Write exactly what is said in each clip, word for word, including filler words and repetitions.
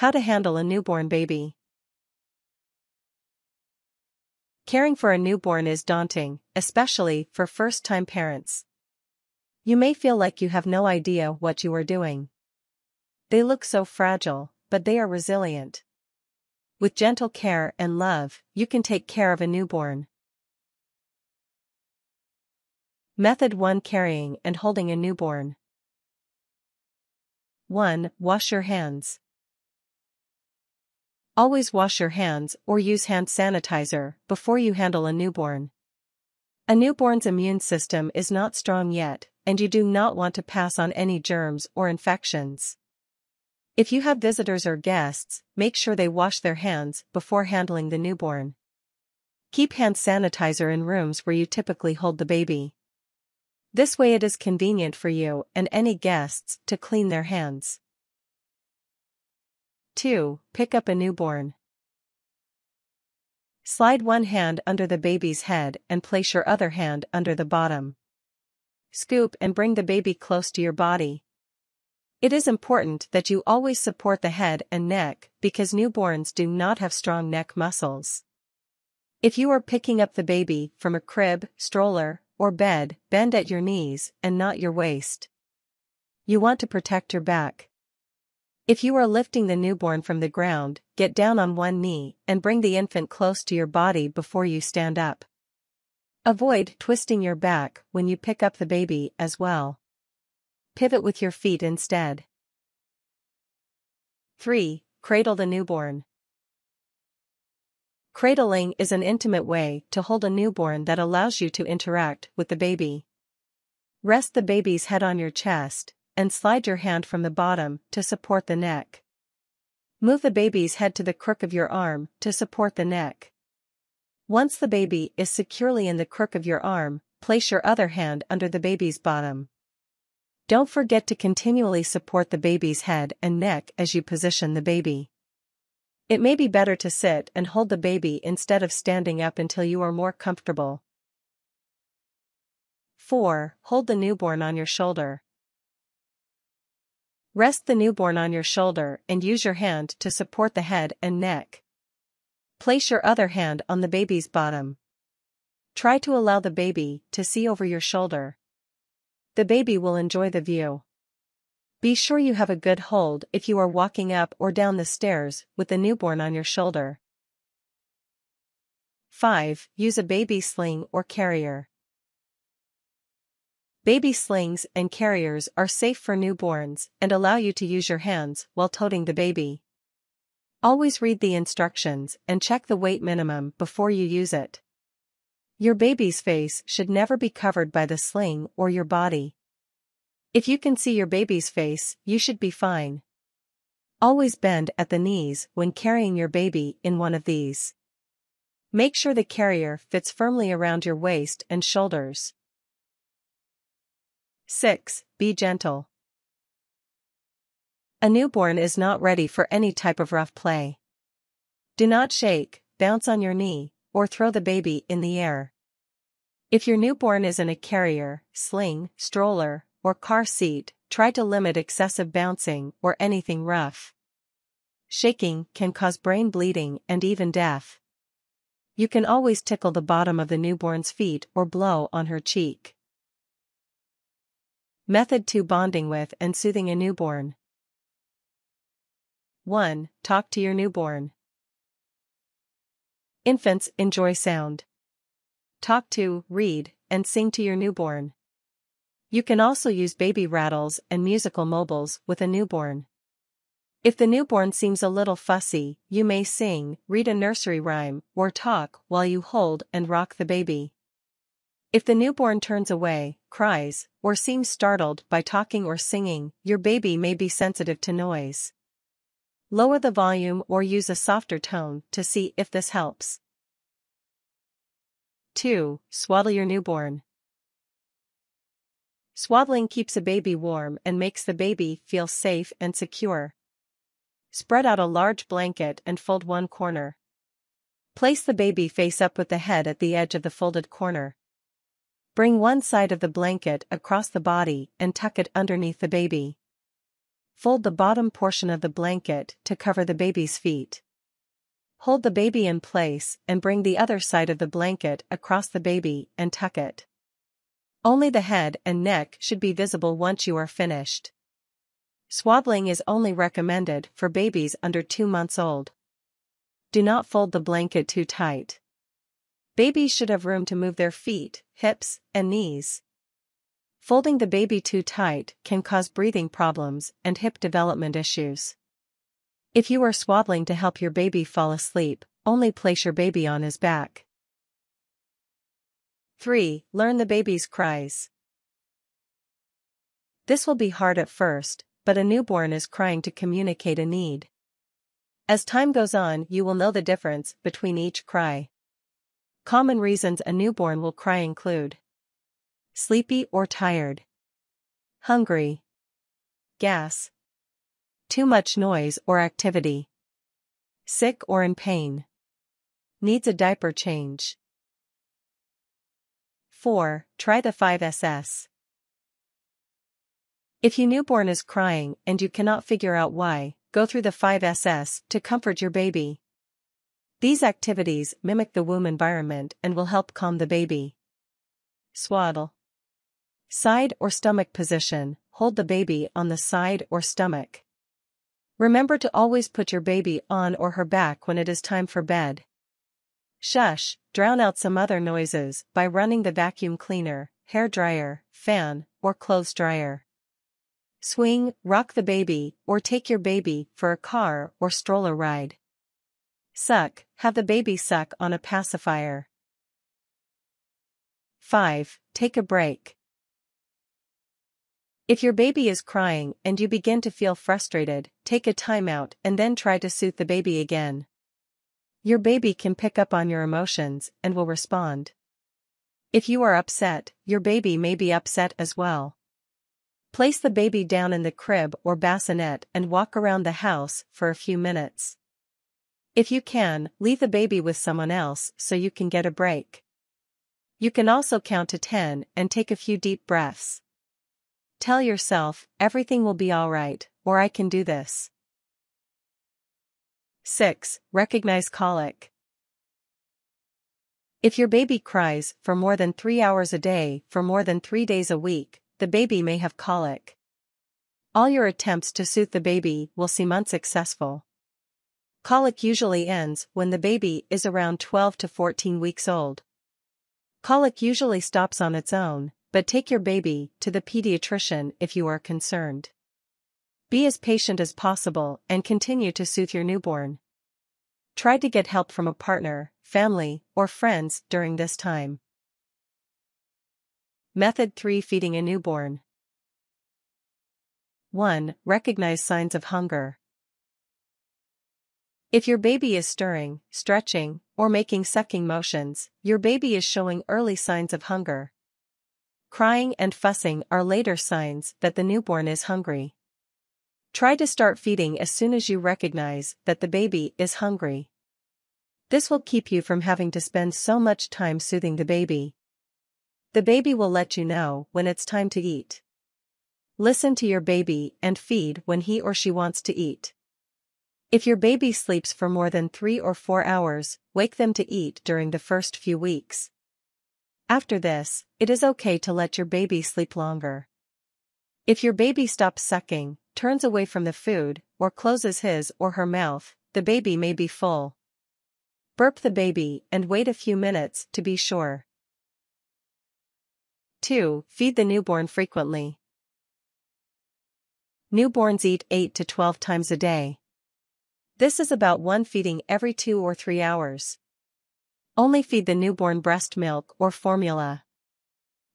How to handle a newborn baby. Caring for a newborn is daunting, especially for first-time parents. You may feel like you have no idea what you are doing. They look so fragile, but they are resilient. With gentle care and love, you can take care of a newborn. Method one: Carrying and holding a newborn. one Wash your hands. Always wash your hands or use hand sanitizer before you handle a newborn. A newborn's immune system is not strong yet, and you do not want to pass on any germs or infections. If you have visitors or guests, make sure they wash their hands before handling the newborn. Keep hand sanitizer in rooms where you typically hold the baby. This way it is convenient for you and any guests to clean their hands. two Pick up a newborn. Slide one hand under the baby's head and place your other hand under the bottom. Scoop and bring the baby close to your body. It is important that you always support the head and neck because newborns do not have strong neck muscles. If you are picking up the baby from a crib, stroller, or bed, bend at your knees and not your waist. You want to protect your back. If you are lifting the newborn from the ground, get down on one knee and bring the infant close to your body before you stand up. Avoid twisting your back when you pick up the baby as well. Pivot with your feet instead. three Cradle the newborn. Cradling is an intimate way to hold a newborn that allows you to interact with the baby. Rest the baby's head on your chest and slide your hand from the bottom to support the neck. Move the baby's head to the crook of your arm to support the neck. Once the baby is securely in the crook of your arm, place your other hand under the baby's bottom. Don't forget to continually support the baby's head and neck as you position the baby. It may be better to sit and hold the baby instead of standing up until you are more comfortable. four Hold the newborn on your shoulder. Rest the newborn on your shoulder and use your hand to support the head and neck. Place your other hand on the baby's bottom. Try to allow the baby to see over your shoulder. The baby will enjoy the view. Be sure you have a good hold if you are walking up or down the stairs with the newborn on your shoulder. five Use a baby sling or carrier. Baby slings and carriers are safe for newborns and allow you to use your hands while toting the baby. Always read the instructions and check the weight minimum before you use it. Your baby's face should never be covered by the sling or your body. If you can see your baby's face, you should be fine. Always bend at the knees when carrying your baby in one of these. Make sure the carrier fits firmly around your waist and shoulders. six Be gentle. A newborn is not ready for any type of rough play. Do not shake, bounce on your knee, or throw the baby in the air. If your newborn is in a carrier, sling, stroller, or car seat, try to limit excessive bouncing or anything rough. Shaking can cause brain bleeding and even death. You can always tickle the bottom of the newborn's feet or blow on her cheek. Method two: Bonding with and soothing a newborn. one Talk to your newborn. Infants enjoy sound. Talk to, read, and sing to your newborn. You can also use baby rattles and musical mobiles with a newborn. If the newborn seems a little fussy, you may sing, read a nursery rhyme, or talk while you hold and rock the baby. If the newborn turns away, cries, or seems startled by talking or singing, your baby may be sensitive to noise. Lower the volume or use a softer tone to see if this helps. two Swaddle your newborn. Swaddling keeps a baby warm and makes the baby feel safe and secure. Spread out a large blanket and fold one corner. Place the baby face up with the head at the edge of the folded corner. Bring one side of the blanket across the body and tuck it underneath the baby. Fold the bottom portion of the blanket to cover the baby's feet. Hold the baby in place and bring the other side of the blanket across the baby and tuck it. Only the head and neck should be visible once you are finished. Swaddling is only recommended for babies under two months old. Do not fold the blanket too tight. Babies should have room to move their feet, hips, and knees. Folding the baby too tight can cause breathing problems and hip development issues. If you are swaddling to help your baby fall asleep, only place your baby on his back. three. Learn the baby's cries. This will be hard at first, but a newborn is crying to communicate a need. As time goes on, you will know the difference between each cry. Common reasons a newborn will cry include sleepy or tired, hungry, gas, too much noise or activity, sick or in pain, needs a diaper change. four. Try the five S S. If your newborn is crying and you cannot figure out why, go through the five S S to comfort your baby. These activities mimic the womb environment and will help calm the baby. Swaddle. Side or stomach position. Hold the baby on the side or stomach. Remember to always put your baby on or her back when it is time for bed. Shush, drown out some other noises by running the vacuum cleaner, hair dryer, fan, or clothes dryer. Swing, rock the baby, or take your baby for a car or stroller ride. Suck, have the baby suck on a pacifier. five. Take a break. If your baby is crying and you begin to feel frustrated, take a timeout and then try to soothe the baby again. Your baby can pick up on your emotions and will respond. If you are upset, your baby may be upset as well. Place the baby down in the crib or bassinet and walk around the house for a few minutes. If you can, leave the baby with someone else so you can get a break. You can also count to ten and take a few deep breaths. Tell yourself, everything will be all right, or I can do this. six. Recognize colic. If your baby cries for more than three hours a day for more than three days a week, the baby may have colic. All your attempts to soothe the baby will seem unsuccessful. Colic usually ends when the baby is around twelve to fourteen weeks old. Colic usually stops on its own, but take your baby to the pediatrician if you are concerned. Be as patient as possible and continue to soothe your newborn. Try to get help from a partner, family, or friends during this time. Method three. Feeding a newborn. one. Recognize signs of hunger. If your baby is stirring, stretching, or making sucking motions, your baby is showing early signs of hunger. Crying and fussing are later signs that the newborn is hungry. Try to start feeding as soon as you recognize that the baby is hungry. This will keep you from having to spend so much time soothing the baby. The baby will let you know when it's time to eat. Listen to your baby and feed when he or she wants to eat. If your baby sleeps for more than three or four hours, wake them to eat during the first few weeks. After this, it is okay to let your baby sleep longer. If your baby stops sucking, turns away from the food, or closes his or her mouth, the baby may be full. Burp the baby and wait a few minutes to be sure. two. Feed the newborn frequently. Newborns eat eight to twelve times a day. This is about one feeding every two or three hours. Only feed the newborn breast milk or formula.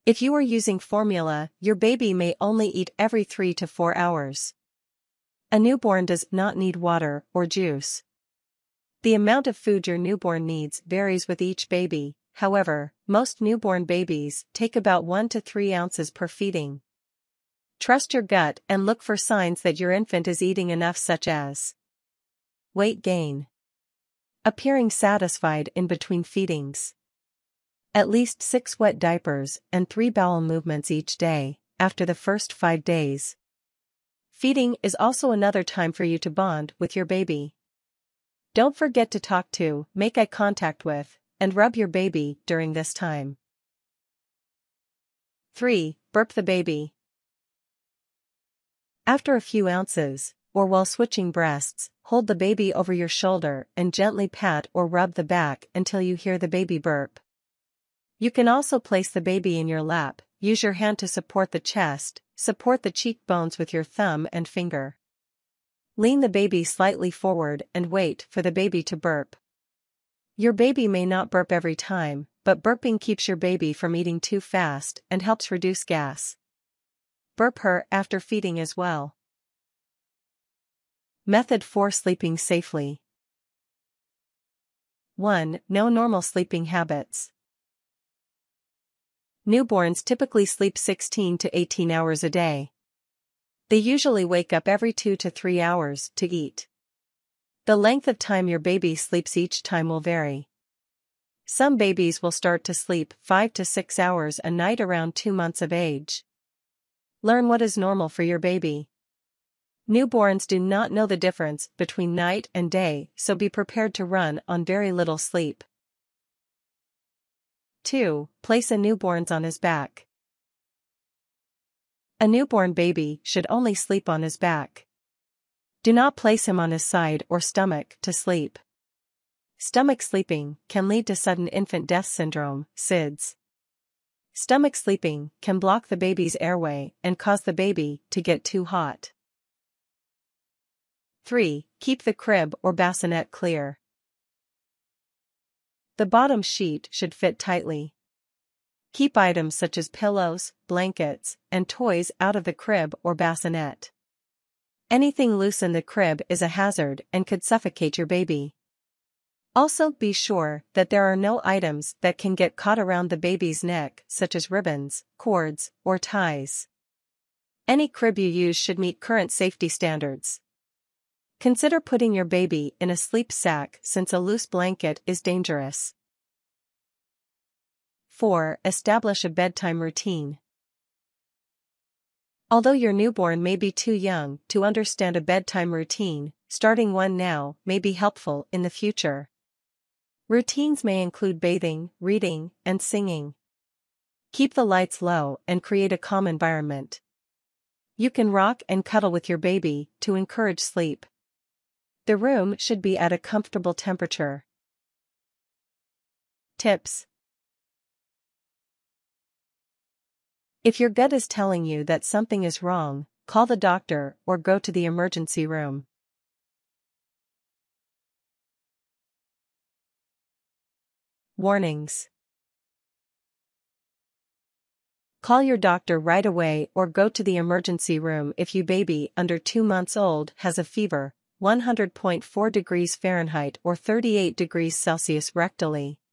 If you are using formula, your baby may only eat every three to four hours. A newborn does not need water or juice. The amount of food your newborn needs varies with each baby, however, most newborn babies take about one to three ounces per feeding. Trust your gut and look for signs that your infant is eating enough, such as weight gain, appearing satisfied in between feedings, at least six wet diapers and three bowel movements each day after the first five days. Feeding is also another time for you to bond with your baby. Don't forget to talk to, make eye contact with, and rub your baby during this time. three. Burp the baby. After a few ounces, or while switching breasts, hold the baby over your shoulder and gently pat or rub the back until you hear the baby burp. You can also place the baby in your lap, use your hand to support the chest, support the cheekbones with your thumb and finger. Lean the baby slightly forward and wait for the baby to burp. Your baby may not burp every time, but burping keeps your baby from eating too fast and helps reduce gas. Burp her after feeding as well. Method for sleeping safely. one. No normal sleeping habits. Newborns typically sleep sixteen to eighteen hours a day. They usually wake up every two to three hours to eat. The length of time your baby sleeps each time will vary. Some babies will start to sleep five to six hours a night around two months of age. Learn what is normal for your baby. Newborns do not know the difference between night and day, so be prepared to run on very little sleep. two. Place a newborn on his back. A newborn baby should only sleep on his back. Do not place him on his side or stomach to sleep. Stomach sleeping can lead to sudden infant death syndrome, S I D S. Stomach sleeping can block the baby's airway and cause the baby to get too hot. three. Keep the crib or bassinet clear. The bottom sheet should fit tightly. Keep items such as pillows, blankets, and toys out of the crib or bassinet. Anything loose in the crib is a hazard and could suffocate your baby. Also, be sure that there are no items that can get caught around the baby's neck, such as ribbons, cords, or ties. Any crib you use should meet current safety standards. Consider putting your baby in a sleep sack since a loose blanket is dangerous. four. Establish a bedtime routine. Although your newborn may be too young to understand a bedtime routine, starting one now may be helpful in the future. Routines may include bathing, reading, and singing. Keep the lights low and create a calm environment. You can rock and cuddle with your baby to encourage sleep. The room should be at a comfortable temperature. Tips. If your gut is telling you that something is wrong, call the doctor or go to the emergency room. Warnings. Call your doctor right away or go to the emergency room if your baby under two months old has a fever, one hundred point four degrees Fahrenheit or thirty-eight degrees Celsius rectally,